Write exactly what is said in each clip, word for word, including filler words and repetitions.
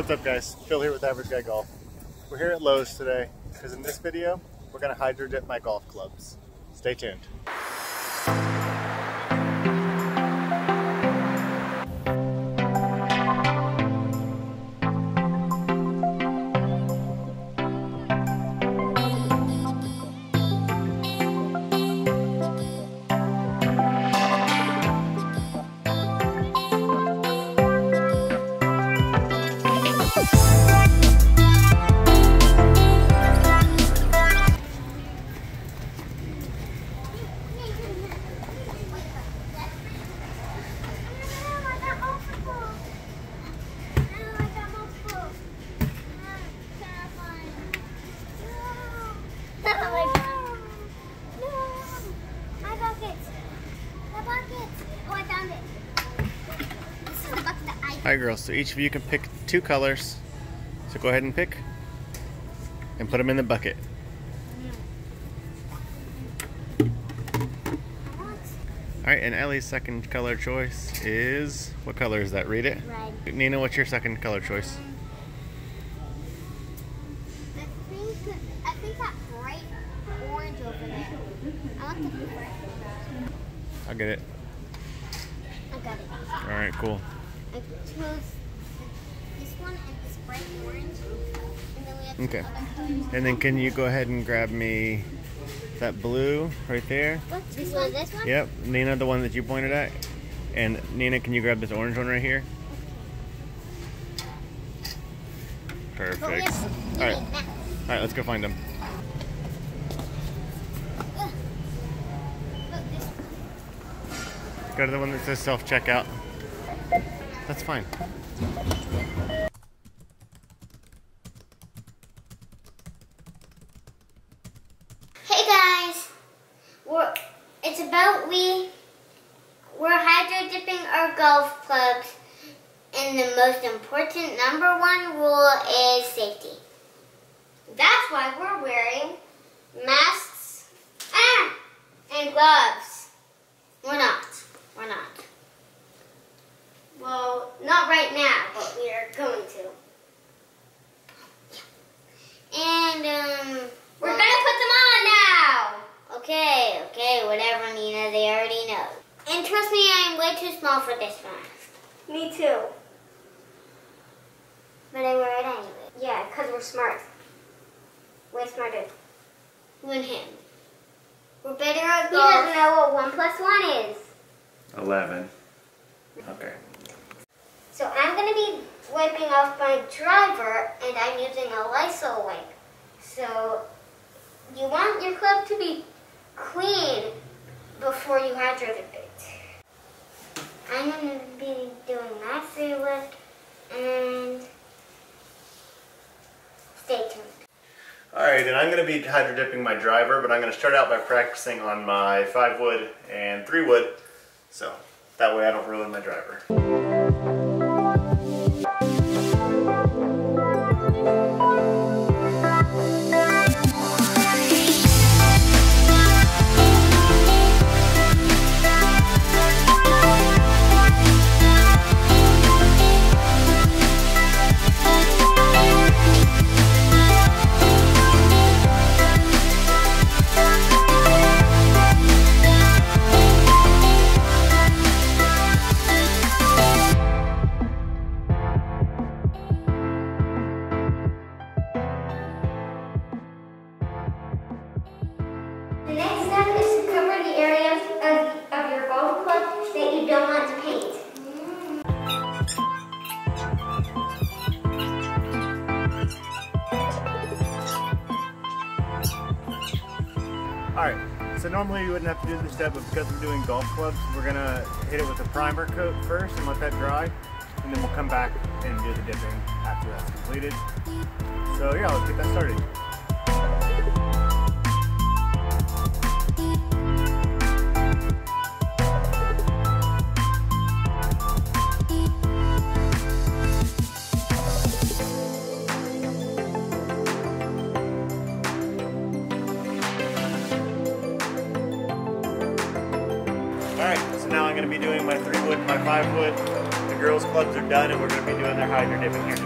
What's up, guys? Phil here with Average Guy Golf. We're here at Lowe's today because in this video we're going to hydro dip my golf clubs. Stay tuned. Alright girls, so each of you can pick two colors, so go ahead and pick and put them in the bucket. Alright, and Ellie's second color choice is, what color is that? Read it. Red. Nina, what's your second color choice? I think, I think that bright orange over there. I like the bright orange. I'll get it. I got it. Alright, cool. I chose this one and this bright orange, and then we have okay. And then can you go ahead and grab me that blue right there? What's this one? This one? Yep, Nina, the one that you pointed at. And Nina, can you grab this orange one right here? Okay. Perfect. All right. All right, let's go find them. Look, this one. Go to the one that says self-checkout. That's fine. Hey guys, we're, it's about we, we're hydro dipping our golf clubs, and the most important number one rule is safety. That's why we're wearing masks ah, and gloves. We're not, we're not. Well, not right now, but we are going to. And, um... we're well, gonna put them on now! Okay, okay, whatever, Nina, they already know. And trust me, I am way too small for this mask. Me too. But I wear it anyway. Yeah, because we're smart. Way smarter than him. We're better at golf. He doesn't know what one plus one is. Eleven. Okay. So I'm going to be wiping off my driver, and I'm using a Lysol wipe. So you want your club to be clean before you hydro dip it. I'm going to be doing my free lift, and stay tuned. Alright, and I'm going to be hydro dipping my driver, but I'm going to start out by practicing on my five wood and three wood, so that way I don't ruin my driver. Alright, so normally you wouldn't have to do this step, but because we're doing golf clubs, we're going to hit it with a primer coat first and let that dry, and then we'll come back and do the dipping after that's completed. So yeah, let's get that started. Alright, so now I'm going to be doing my three wood, my five wood. The girls' clubs are done, and we're going to be doing their hydro dipping here.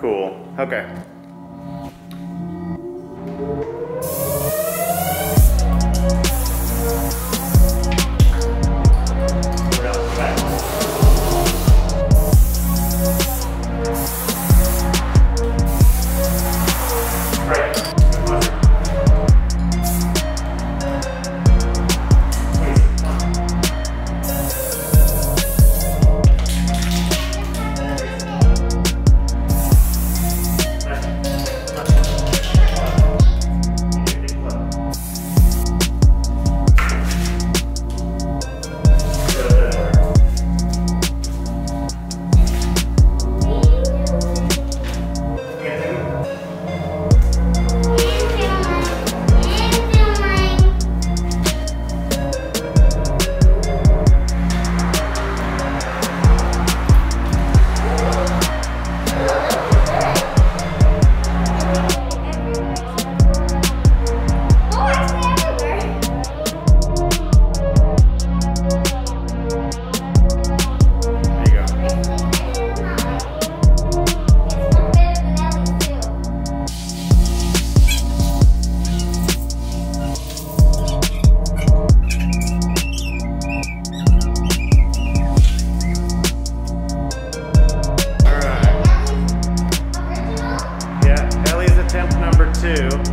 Cool. Okay. Thank you.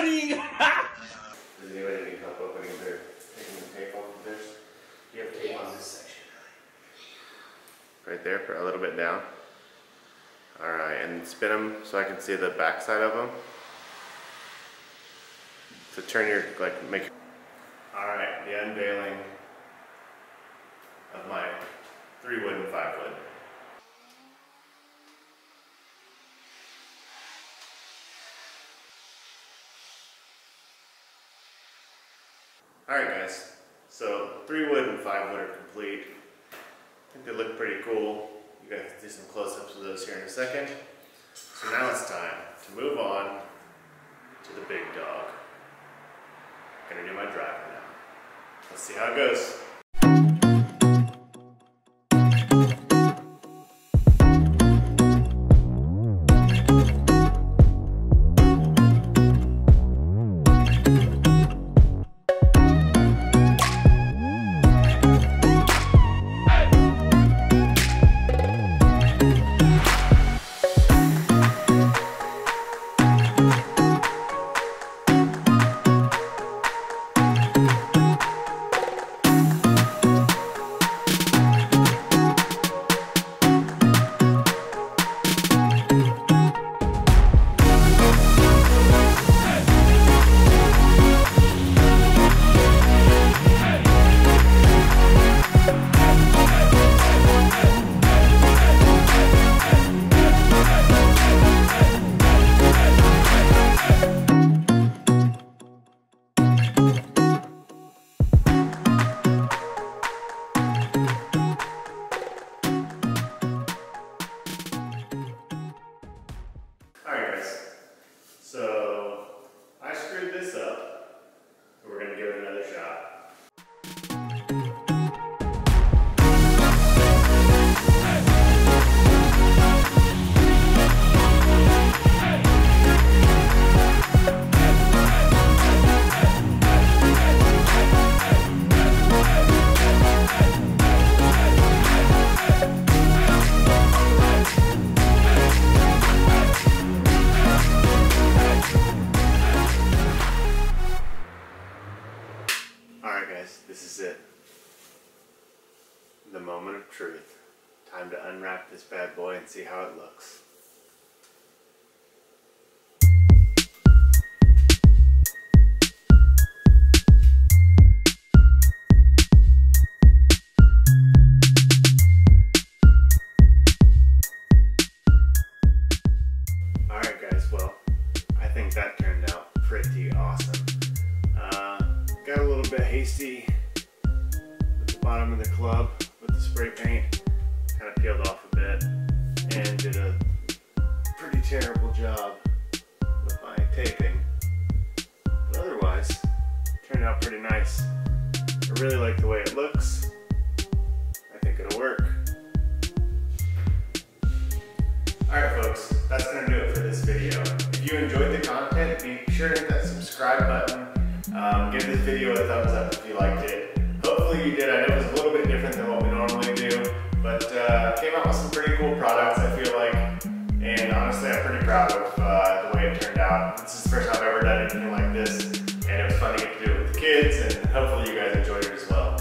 running! Does anybody need help opening their, taking the tape off of this? You have tape on this section. Right there, for a little bit down. Alright, and spin them so I can see the back side of them. To turn your, like, make. Alright, the unveiling of my three wood and five wood. Alright guys, so three wood and five wood are complete. I think they look pretty cool. You guys can do some close-ups of those here in a second. So now it's time to move on to the big dog. I'm gonna do my drive now. Let's see how it goes. Bad boy and see how it looks. Alright guys, well, I think that turned out pretty awesome. Uh, got a little bit hasty with the bottom of the club with the spray paint. Kind of peeled off a bit and did a pretty terrible job with my taping, but otherwise it turned out pretty nice. I really like the way it looks. I think it'll work. Alright folks, that's going to do it for this video. If you enjoyed the content, be sure to hit that subscribe button. Um, give this video a thumbs up if you liked it. Hopefully you did. I know it was a little bit different than what we normally do. But uh, came out with some pretty cool products, I feel like, and honestly I'm pretty proud of uh, the way it turned out. This is the first time I've ever done anything like this, and it was fun to get to do it with the kids, and hopefully you guys enjoyed it as well.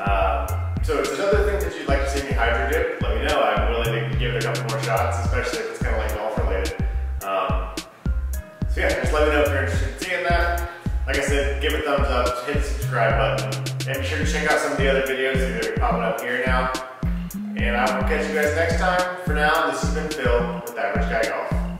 Uh, so if there's other things that you'd like to see me hydro dip, let me know. I'm willing to give it a couple more shots, especially if it's kind of like golf related. Um, so yeah, just let me know if you're interested in seeing that. Like I said, give it a thumbs up, hit the subscribe button, and be sure to check out some of the other videos that are popping up here now. And I will catch you guys next time. For now, this has been Phil with Average Guy Golf.